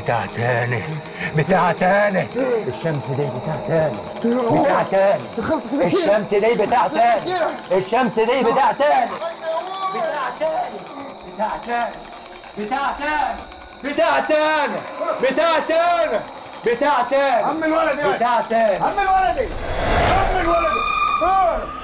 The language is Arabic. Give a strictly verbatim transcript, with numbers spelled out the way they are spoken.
بتاعتاني بتاعتاني الشمس دي بتاعتاني بتاعتاني الشمس دي بتاعتاني الشمس دي بتاعتاني بتاعتاني بتاعتاني بتاعتاني بتاعتاني بتاعتاني بتاعتاني عم الولد عم الولد عم الولد